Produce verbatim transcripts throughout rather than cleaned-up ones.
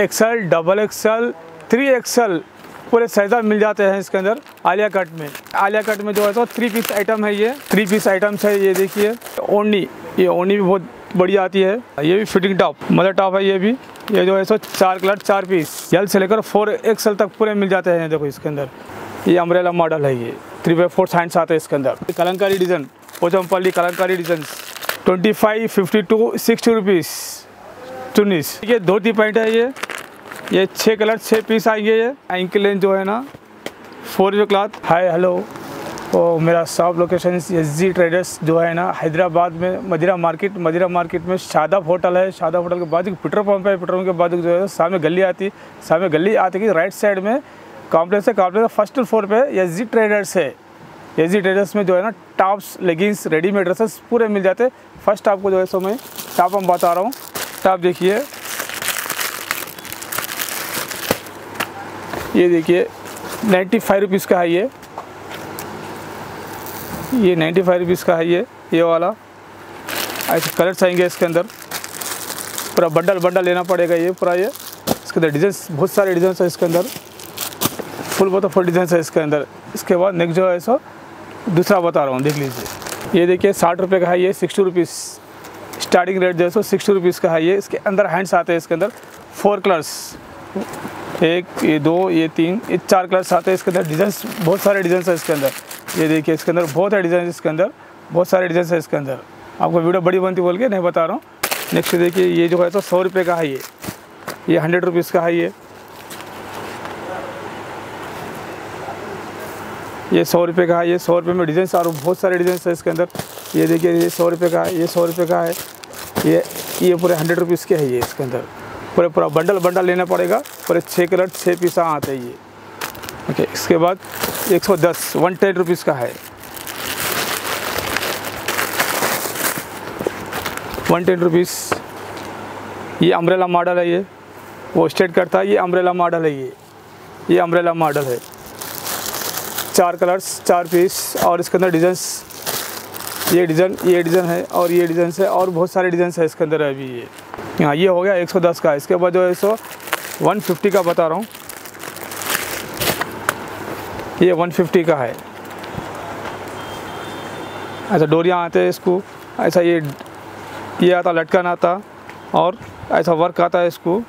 Axle, double axle, three axle पूरे size मिल जाते हैं इसके अंदर। आलिया कट में आलिया कट में जो है तो थ्री पीस आइटम है, ये थ्री पीस आइटम्स है। ये देखिए ओढ़नी, ये ओढ़नी भी बहुत बढ़िया आती है। ये भी फिटिंग टॉप, मदर टॉप है ये भी। ये जो है सो चार कलर, चार पीस एल से लेकर फोर एक्सल तक पूरे मिल जाते हैं। देखो इसके अंदर ये अम्ब्रेला मॉडल है, ये थ्री बाई फोर साइंस आते हैं इसके अंदर। Kalamkari design, Pochampally Kalamkari design twenty five fifty to sixty rupees चुन्नीस। ये धोती पैंट है, ये ये छः कलर छः पीस आएंगे। ये एंकल लेंथ जो है ना फोर जो क्लाथ। हाय हेलो, और मेरा शॉप लोकेशन यज्जी ट्रेडर्स जो है ना हैदराबाद में मदिरा मार्केट। मदिरा मार्केट में शादा होटल है, शादा होटल के बाद पेट्रोल पंप है, पेट्रोल पंप के बाद जो है सामने गली आती सामने गली आती कि राइट साइड में कॉम्प्लेक्स है। कॉम्प्लेक्स फर्स्ट फ्लोर पे यज्जी ट्रेडर्स है। यज्जी ट्रेडर्स में जो है ना टॉप्स, लेगिंग्स, रेडीमेड ड्रेसेस पूरे मिल जाते। फर्स्ट आपको जो है सो मैं टॉप हम बता रहा हूँ। टॉप देखिए, ये देखिए नाइन्टी फाइव रुपीज़ का है ये ये नाइन्टी फाइव रुपीज़ का है ये ये वाला। ऐसे कलर्स आएंगे इसके अंदर, पूरा बंडल बंडल लेना पड़ेगा। ये पूरा ये इसके अंदर डिज़ाइंस, बहुत सारे डिज़ाइंस है इसके अंदर, फुल बहुत फुल डिज़ाइंस है इसके अंदर। इसके बाद नेक्स्ट जो है सो दूसरा बता रहा हूँ, देख लीजिए। ये देखिए साठ रुपये का है ये, सिक्सटी रुपीज़ स्टार्टिंग रेट जो है सो सिक्सटी रुपीज़ का है ये। इसके अंदर हैंड्स आते हैं इसके अंदर, फोर कलर्स, एक ये दो ये तीन ये चार कलर्स आते हैं इसके अंदर। डिज़ाइंस बहुत सारे डिज़ाइंस है इसके अंदर। ये देखिए इसके अंदर बहुत सारे डिज़ाइन इसके अंदर बहुत सारे डिज़ाइन है इसके अंदर। आपको वीडियो बड़ी बनती बोल के नहीं बता रहा हूँ। नेक्स्ट देखिए, ये जो है तो सौ रुपये का है ये ये हंड्रेड रुपीज़ का है ये ये सौ रुपये का है। ये सौ रुपये में डिज़ाइंस और बहुत सारे डिज़ाइन है इसके अंदर। ये देखिए ये सौ रुपये का है, ये सौ रुपये का है, ये ये पूरे हंड्रेड रुपीज़ के है ये। इसके अंदर पूरे पूरा बंडल बंडल लेना पड़ेगा, पूरे छः कलर छः पीस आते हैं ये। ओके, इसके बाद एक सौ दस वन टेन रुपीज़ का है। वन टेन रुपीज़ ये अम्ब्रेला मॉडल है, ये वो स्ट्रेट करता है। ये अम्ब्रेला मॉडल है, ये ये अम्ब्रेला मॉडल है, चार कलर्स चार पीस और इसके अंदर डिज़ाइंस। ये डिज़ाइन ये डिज़ाइन है और ये डिज़ाइन है और बहुत सारे डिज़ाइन है इसके अंदर अभी। ये हाँ, ये हो गया एक सौ दस का। इसके बाद जो है सो एक सौ पचास का बता रहा हूँ। ये एक सौ पचास का है। ऐसा डोरियाँ आते हैं इसको, ऐसा ये ये आता लटकन आता और ऐसा वर्क आता है इसको।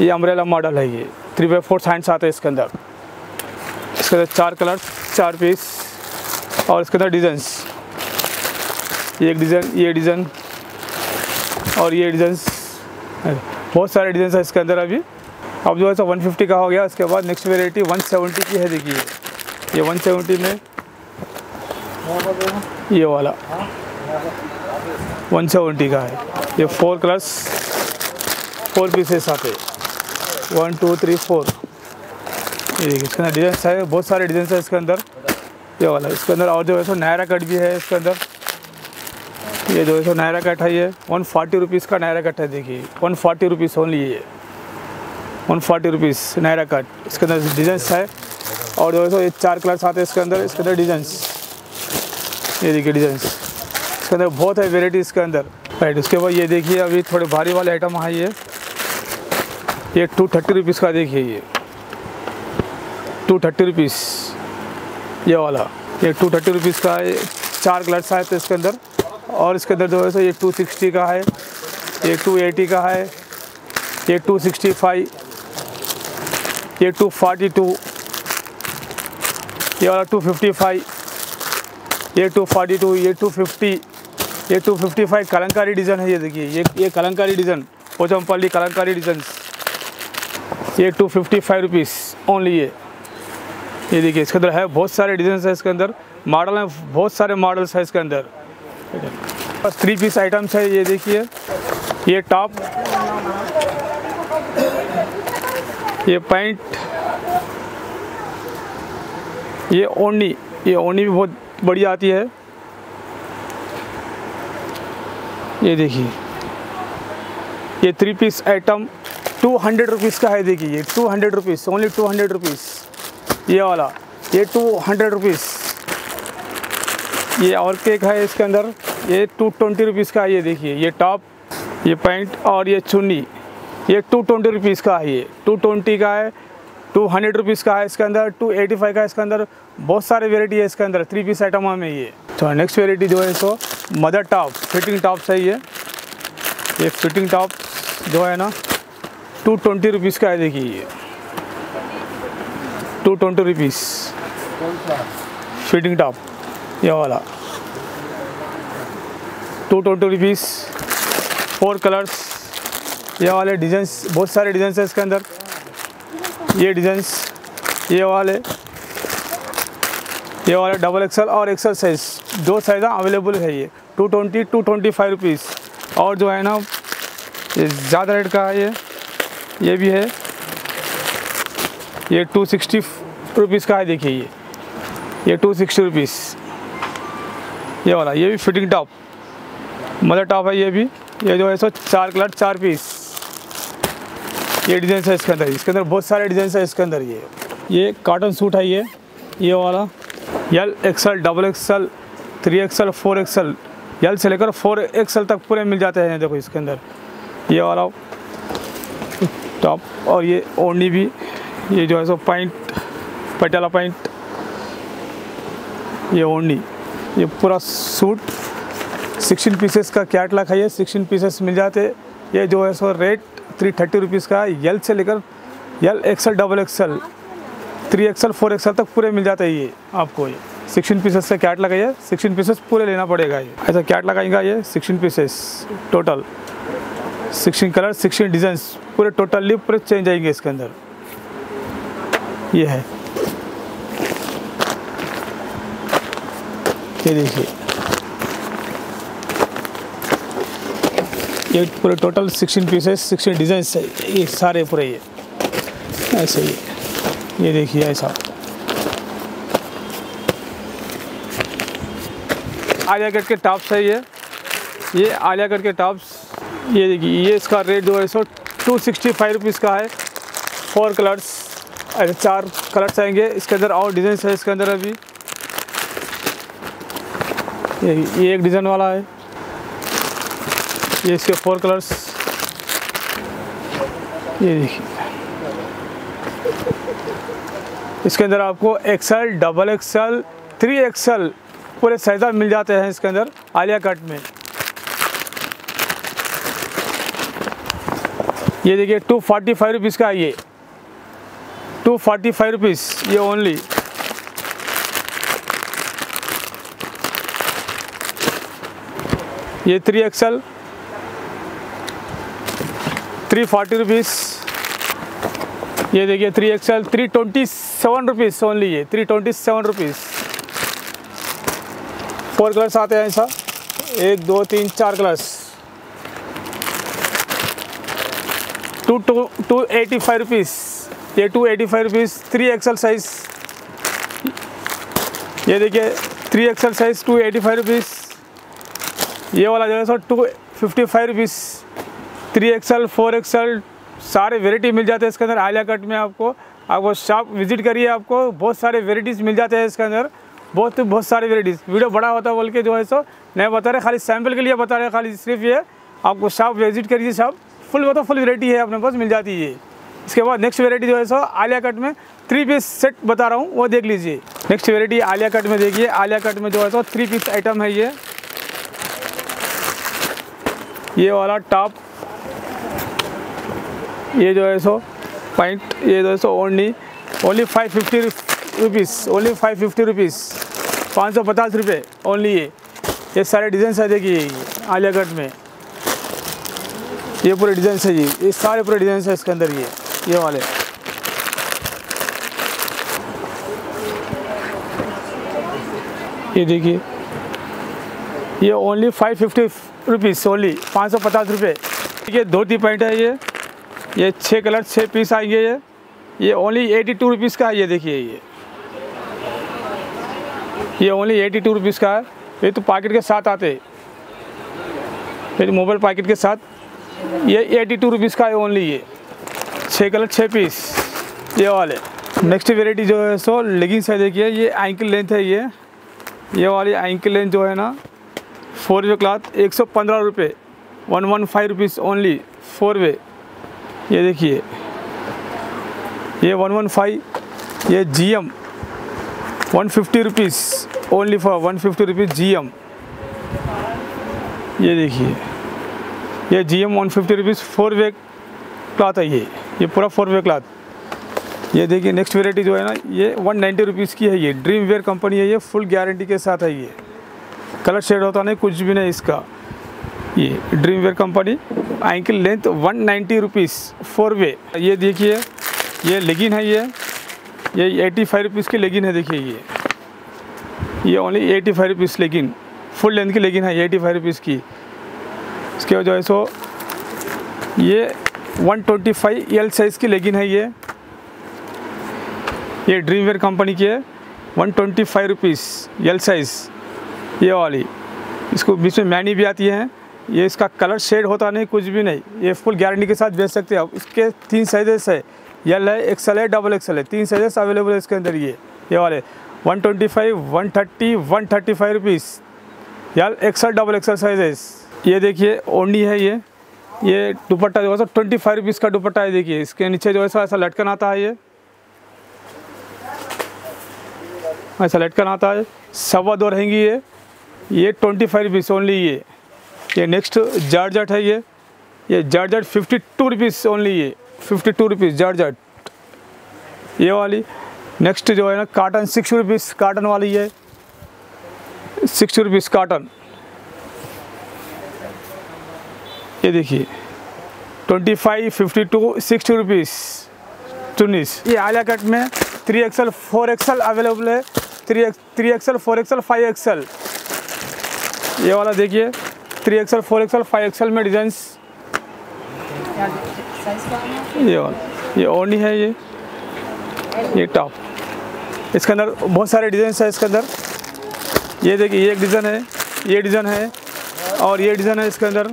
ये अम्ब्रेला मॉडल है, ये थ्री बाई फोर साइंस आते हैं इसके अंदर। इसके अंदर चार कलर चार पीस और इसके अंदर डिज़ाइंस। ये एक डिज़ाइन, ये डिज़ाइन और ये डिज़ाइंस, बहुत सारे डिज़ाइन है इसके अंदर अभी। अब जो है सो एक सौ पचास का हो गया। इसके बाद नेक्स्ट वेराइटी एक सौ सत्तर की है। देखिए ये एक सौ सत्तर में ये वाला एक सौ सत्तर का है। ये फोर कलर्स फोर पीसेस आते हैं, वन टू थ्री फोर। ये देखिए इसके अंदर डिज़ाइंस है, बहुत सारे डिज़ाइन है इसके अंदर। ये वाला इसके अंदर और जो है सो नायरा कट भी है इसके अंदर। ये जो है सो नायरा कट है, ये वन फोर्टी रुपीज़ का नायरा कट है। देखिए वन फोर्टी रुपीज़ ओनली, ये one forty rupees Naira cut. इसके अंदर डिज़ाइंस है और जो है सो ये चार कलर्स आते हैं इसके अंदर। इसके अंदर डिज़ाइंस, ये देखिए डिज़ाइंस इसके अंदर बहुत है वेराइटी इसके अंदर। राइट, उसके बाद ये देखिए अभी थोड़े भारी वाले आइटम है। ये ये टू थर्टी रुपीज़ का, देखिए ये टू थर्टी रुपीज़ ये वाला। ये टू थर्टी रुपीज़ का है, चार कलर्स आए थे इसके अंदर और इसके अंदर जो है सो ये टू सिक्सटी का है, ये टू एटी का है, ये टू सिक्सटी फाइव, ये टू फोर्टी टू, ये वाला टू फिफ्टी फाइव, ये टू फोर्टी टू, ये टू फिफ्टी, ये two fifty five Kalamkari design है। ये देखिए ये ये कलंकारी डिज़ाइन, पोचमपल्ली कलंकारी डिज़ाइन। ये two fifty five rupees only. ये ये देखिए इसके अंदर है बहुत सारे डिज़ाइन है इसके अंदर, मॉडल हैं, बहुत सारे मॉडल्स हैं इसके अंदर। बस थ्री पीस आइटम्स है। ये देखिए ये टॉप, ये पैंट, ये ओढ़नी, ये ओढ़नी भी बहुत बढ़िया आती है। ये देखिए ये three piece item two hundred rupees का है। देखिए ये two hundred rupees only, two hundred rupees ये वाला, ये टू हंड्रेड रुपीज़। ये और केक है इसके अंदर, ये टू ट्वेंटी रुपीज़ का। ये देखिए ये टॉप, ये पैंट और ये चुन्नी। ये टू ट्वेंटी रुपीज़ का है, ये टू ट्वेंटी का है, टू हंड्रेड रुपीज़ का है, इसके अंदर टू एटी फाइव का, इसके अंदर बहुत सारे वेरायटी है, इसके अंदर थ्री पीस आइटम हमें ये। तो नेक्स्ट वेरायटी जो है सो मदर टॉप फिटिंग टॉप्स है, ये ये फिटिंग टॉप जो है ना टू ट्वेंटी रुपीज़ का है, देखिए ये two twenty rupees fitting top, ये वाला two twenty rupees, four colours, ये वाले डिज़ाइंस, बहुत सारे डिज़ाइंस हैं इसके अंदर, ये डिज़ाइंस, ये वाले, ये वाले डबल एक्सल और एक्सल साइज़ दो साइज़ अवेलेबल है, ये two twenty two twenty five rupees. और जो है ना ये ज़्यादा रेट का है, ये ये भी है, ये टू सिक्सटी रुपीज़ का है, देखिए ये ये टू सिक्सटी रुपीज़, ये वाला, ये भी फिटिंग टॉप मदर टॉप है, ये भी, ये जो है सो चार कलर चार पीस, ये डिज़ाइन है इसके अंदर, इसके अंदर बहुत सारे डिज़ाइन है इसके अंदर। ये ये कॉटन सूट है, ये ये वाला L XL double axle three XL four XL L से लेकर फोर एक्सल तक पूरे मिल जाते हैं, देखो इसके अंदर ये वाला टॉप, और ये ओढ़नी भी, ये जो है सो पॉइंट पटियाला पॉइंट, ये ओढ़नी, ये पूरा सूट सिक्सटीन पीसेस का कैटलॉग है, ये सिक्सटीन पीसेस मिल जाते। ये जो है सो रेट थ्री थर्टी रुपीज़ का, एल से लेकर L XL double axle three XL four XL तक पूरे मिल जाते हैं, ये आपको ये सिक्सटीन पीसेस का कैटलॉग है, ये सिक्सटीन पीसेस पूरे लेना पड़ेगा, ये ऐसा कैटलॉग आएगा, ये sixteen pieces total, sixteen colour sixteen designs पूरे टोटली पूरे चेंज आएंगे इसके अंदर। ये है, ये देखिए, ये पूरे total sixteen pieces sixteen designs है ये सारे पूरे, ये ऐसे ही, ये देखिए ऐसा आलिया कट के टॉप्स है, ये ये आलिया कट के टॉप्स, ये देखिए, ये इसका रेट जो है सो टू सिक्सटी फाइव रुपीज़ का है, फोर कलर्स, अरे चार कलर्स आएंगे इसके अंदर, और डिज़ाइन है इसके अंदर अभी, ये ये एक डिज़ाइन वाला है, ये इसके फोर कलर्स, ये देखिए इसके अंदर आपको XL double axle three axle पूरे साइज़ मिल जाते हैं इसके अंदर आलिया कट में। ये देखिए टू फोर्टी फाइव रुपीज़ का, ये टू फोर्टी फाइव रुपीज़, ये ओनली, ये three XL three forty rupees, ये देखिए three XL three twenty seven rupees only, ये three twenty seven rupees, four colours आते हैं ऐसा, एक दो तीन चार colours, two two two eighty five rupees, ये two eighty five rupees, three XL size, ये देखिए three XL size two eighty five rupees, ये वाला जो है सो two fifty five rupees, three XL four XL सारे वेराइटी मिल जाते हैं इसके अंदर आलिया कट में। आपको आपको शॉप विजिट करिए, आपको बहुत सारे वेराइटीज़ मिल जाते हैं इसके अंदर, बहुत बहुत सारे वेराइटीज़। वीडियो बड़ा होता है बोल के जो है सो नहीं बता रहे, खाली सैम्पल के लिए बता रहे, खाली सिर्फ ये आपको शॉप विजिट करिए, शॉप फुल वो तो फुल वेराइटी है अपने पास मिल जाती है। इसके बाद नेक्स्ट वेरायटी जो है सो आलिया कट में थ्री पीस सेट बता रहा हूँ, वो देख लीजिए। नेक्स्ट वेरायटी आलिया कट में देखिए, आलिया कट में जो है सो थ्री पीस आइटम है, ये ये वाला टॉप, ये जो है सो पैंट, ये जो है सो only only five fifty rupees, only five fifty rupees, पाँच सौ पचास रुपये ओनली। ये ये सारे डिज़ाइन है, देखिए आलिया कट में ये पूरे डिज़ाइन है, ये ये सारे पूरे डिज़ाइन है इसके अंदर, ये ये वाले, ये देखिए, ये only five fifty rupees only, पाँच सौ पचास रुपये। ये धोती पैंट है, ये ये छः कलर छः पीस आएंगे, ये ये ओनली एटी टू रुपीज़ का है, ये देखिए ये ये ओनली एटी टू रुपीज़ का है। ये तो पैकेट के साथ आते हैं, फिर मोबाइल पैकेट के साथ, ये एटी टू रुपीज़ का है ओनली, ये छः कलर छः पीस, ये वाले। नेक्स्ट वेराइटी जो है सो लेगिंग्स है, देखिए ये एंकल लेंथ है, ये ये वाली एंकल लेंथ जो है ना फोर वे क्लाथ, एक सौ पंद्रह रुपये, one one five rupees only, four way. ये देखिए, ये वन वन फाइव, ये G M one fifty rupees only for one fifty rupees G M. ये देखिए, ये G M one fifty rupees four way cloth है, ये ये पूरा फोर वे क्लाथ। ये देखिए नेक्स्ट वेराइटी जो है ना, ये वन नाइन्टी रुपीज़ की है। ये ड्रीम वेयर कंपनी है, ये फुल गारंटी के साथ है। ये कलर शेड होता नहीं, कुछ भी नहीं इसका। ये Dream Wear company, ankle length one ninety rupees four way. ये देखिए, ये लेगिन है, ये ये एटी फाइव रुपीज़ की लेगिन है। देखिए ये ये only eighty five rupees legging, full length की लेगिन है एटी फाइव रुपीज़ की। इसके बाद जो है सो ये one twenty five L size की लेगिन है। ये ये ड्रीमवेयर कंपनी की है, one twenty five rupees L size ये वाली। इसको बीच में मैनी भी आती है। ये इसका कलर शेड होता नहीं, कुछ भी नहीं। ये फुल गारंटी के साथ बेच सकते हैं आप। इसके तीन साइजेस है, एल है, एक्सल है, डबल एक्सल है, तीन साइजेस अवेलेबल है इसके अंदर। ये ये वाले one twenty five, one thirty, one thirty five rupees, L XL double XL sizes. ये देखिए ओढ़नी है। ये ये दुपट्टा जो है सो ट्वेंटी फाइव रुपीज़ का दुपट्टा है। देखिए इसके नीचे जो है सो ऐसा लटकन आता है, ये ऐसा लटकन आता है। सवा दो रहेंगी ये ये ट्वेंटी फाइव रुपीज़ ओनली। ये ये नेक्स्ट जारजट है। ये ये georgette fifty two rupees only. ये फिफ्टी टू रुपीज़ जारजट ये वाली। नेक्स्ट जो है ना काटन, सिक्सटी रुपीज़ काटन वाली है, सिक्सटी रुपीज़ काटन। ये देखिए twenty five, fifty to, sixty rupees चुन्नीस। ये आलिया कट में three XL, four XL available है। Three three XL, four XL, five XL ये वाला। देखिए three XL, four XL, five XL में डिजाइंस ये वाला। ये ओढ़नी है, ये ये टॉप। इसके अंदर बहुत सारे डिजाइन है इसके अंदर। ये देखिए ये एक डिज़ाइन है, ये डिज़ाइन है और ये डिज़ाइन है इसके अंदर,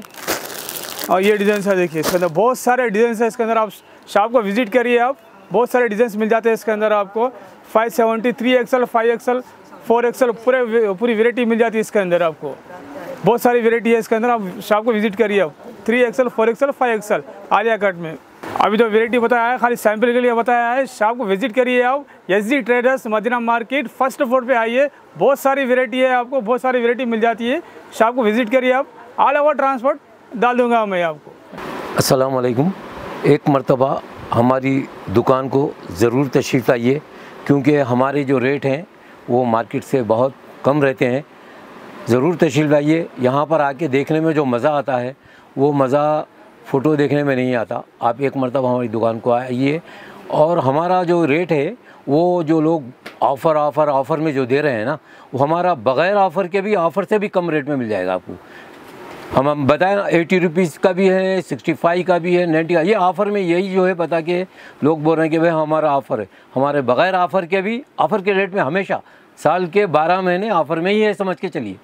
और ये डिज़ाइन है। देखिए इसके अंदर बहुत सारे डिजाइन है इसके अंदर। आप शॉप को विजिट करिए, आप बहुत सारे डिजाइंस मिल जाते हैं इसके अंदर आपको। Five seventy, three XL, five XL, four XL, पूरे पूरी वेरायटी मिल जाती है इसके अंदर आपको। बहुत सारी वेरायटी है इसके अंदर, आप शॉप को विजिट करिए। आप three XL, four XL, five XL Alia cut में। अभी जो वेरायटी बताया है खाली सैंपल के लिए बताया है। शॉप को विजिट करिए आप, SG traders Madina market first floor पे आइए। बहुत सारी वेरायटी है आपको, बहुत सारी वेरायटी मिल जाती है। शॉप को विजिट करिए आप। ऑल ओवर ट्रांसपोर्ट डाल दूँगा मैं आपको। अस्सलाम वालेकुम। एक मरतबा हमारी दुकान को ज़रूर तशरीफ़ लाइए, क्योंकि हमारे जो रेट हैं वो मार्केट से बहुत कम रहते हैं। ज़रूर तशरीफ़ लाइए। यहाँ पर आके देखने में जो मज़ा आता है वो मज़ा फ़ोटो देखने में नहीं आता। आप एक मरतबा हमारी दुकान को आइए। और हमारा जो रेट है वो जो लोग ऑफ़र ऑफ़र ऑफ़र में जो दे रहे हैं ना, वो हमारा बग़ैर ऑफ़र के भी, ऑफ़र से भी कम रेट में मिल जाएगा आपको। हम हम बताएं ना, एटी रुपीज़ का भी है, सिक्सटी फाइव का भी है, नाइन्टी का। ये ऑफ़र में यही जो है पता कि लोग बोल रहे हैं कि भाई हमारा ऑफ़र है। हमारे बग़ैर ऑफ़र के भी ऑफ़र के रेट में, हमेशा साल के बारह महीने ऑफ़र में ही है, समझ के चलिए।